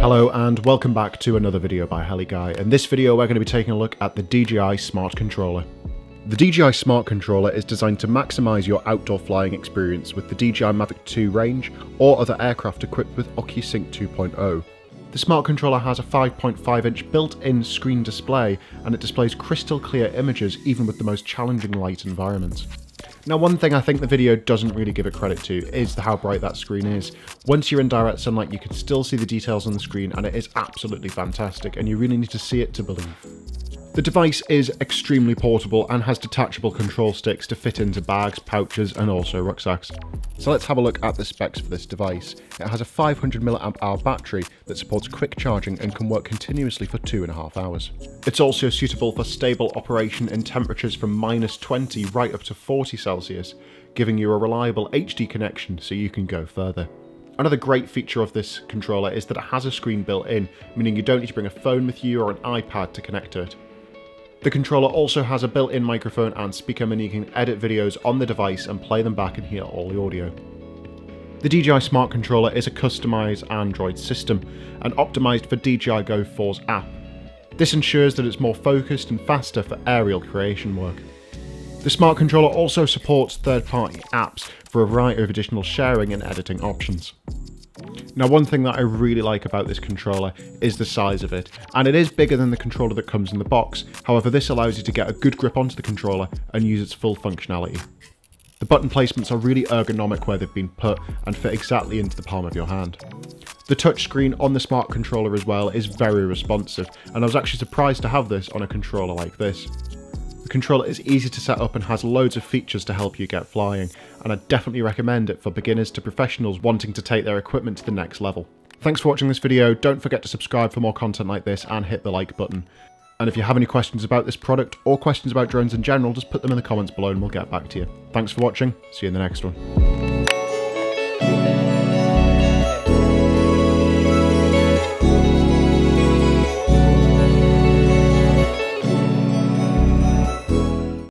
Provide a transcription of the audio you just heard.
Hello and welcome back to another video by HeliGuy. In this video we're going to be taking a look at the DJI Smart Controller. The DJI Smart Controller is designed to maximise your outdoor flying experience with the DJI Mavic 2 range or other aircraft equipped with OcuSync 2.0. The Smart Controller has a 5.5-inch built-in screen display and it displays crystal clear images even with the most challenging light environments. Now, one thing I think the video doesn't really give it credit to is how bright that screen is. Once you're in direct sunlight, you can still see the details on the screen and it is absolutely fantastic, and you really need to see it to believe. The device is extremely portable and has detachable control sticks to fit into bags, pouches and also rucksacks. So let's have a look at the specs for this device. It has a 500 mAh battery that supports quick charging and can work continuously for 2.5 hours. It's also suitable for stable operation in temperatures from -20 right up to 40 Celsius, giving you a reliable HD connection so you can go further. Another great feature of this controller is that it has a screen built in, meaning you don't need to bring a phone with you or an iPad to connect to it. The controller also has a built-in microphone and speaker, meaning you can edit videos on the device and play them back and hear all the audio. The DJI Smart Controller is a customised Android system and optimised for DJI Go 4's app. This ensures that it's more focused and faster for aerial creation work. The Smart Controller also supports third-party apps for a variety of additional sharing and editing options. Now, one thing that I really like about this controller is the size of it, and it is bigger than the controller that comes in the box. However, this allows you to get a good grip onto the controller and use its full functionality. The button placements are really ergonomic where they've been put and fit exactly into the palm of your hand. The touchscreen on the Smart Controller as well is very responsive, and I was actually surprised to have this on a controller like this. The controller is easy to set up and has loads of features to help you get flying, and I definitely recommend it for beginners to professionals wanting to take their equipment to the next level. Thanks for watching this video, don't forget to subscribe for more content like this and hit the like button. And if you have any questions about this product or questions about drones in general, just put them in the comments below and we'll get back to you. Thanks for watching, see you in the next one.